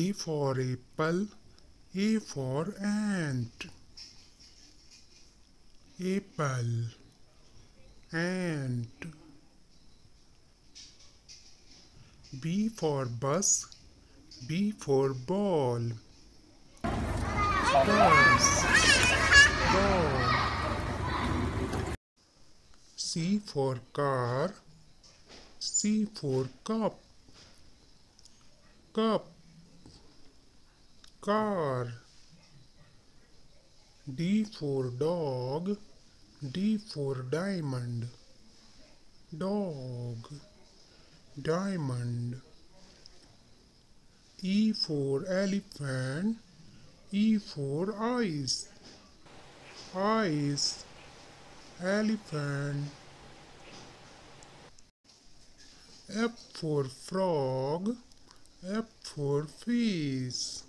A for apple, A for ant. Apple, ant. B for bus, B for ball. Bus, ball. C for car, C for cup. Cup, car. D for dog, D for diamond. Dog, diamond. E for elephant, E for eyes. Eyes, elephant. F for frog, F for face.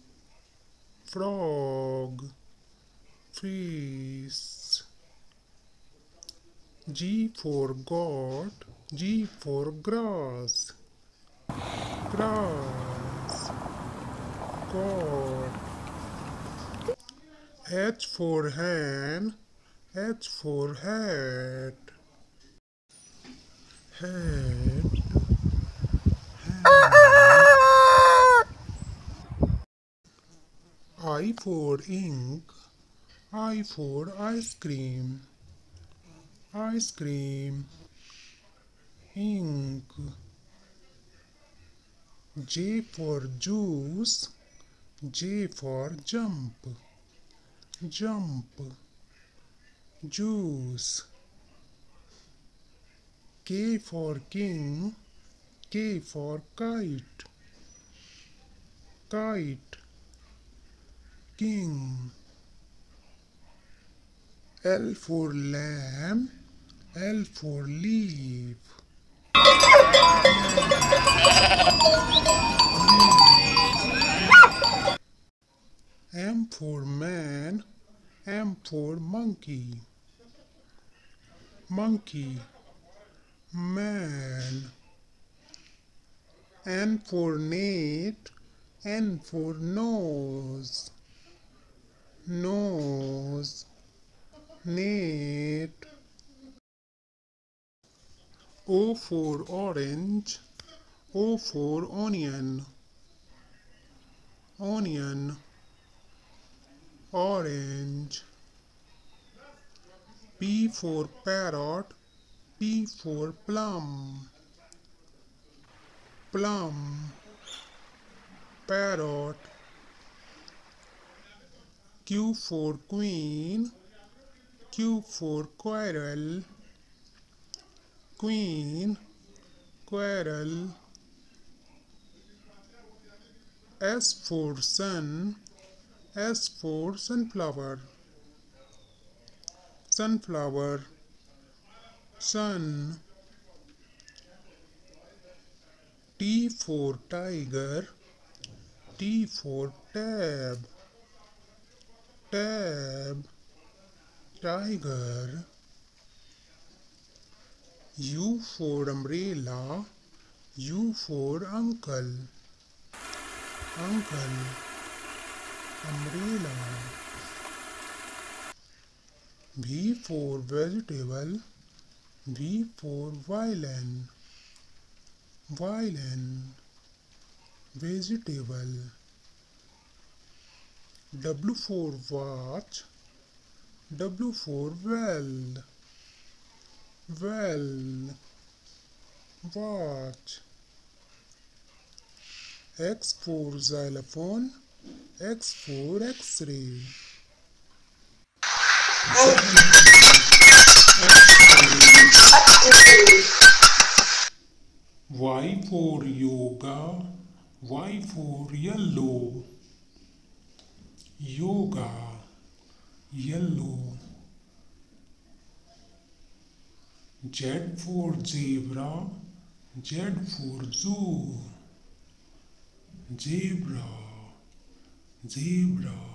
Frog, face. G for God, G for grass. Grass, God. H for hand, H for hat. Hat. I for ink, I for ice cream. Ice cream, ink. J for juice, J for jump. Jump, juice. K for king, K for kite. Kite, king. L for lamb, L for leaf. M for man, M for monkey. Monkey, man. N for net, N for nose. Nose, net. O for orange, O for onion. Onion, orange. P for parrot, P for plum. Plum, parrot. Q for queen, Q for quarrel. Queen, quarrel. S for sun, S for sunflower. Sunflower, sun. T for tiger, T for tab. Tab, tiger. U for umbrella, U for uncle. Uncle, umbrella. V for vegetable, V for violin. Violin, vegetable. W for watch, W for well. Well, watch. X for xylophone, X for x-ray. Y for yoga, Y for yellow. Yoga, yellow. Z for zebra, Z for zoo. Zebra, zebra.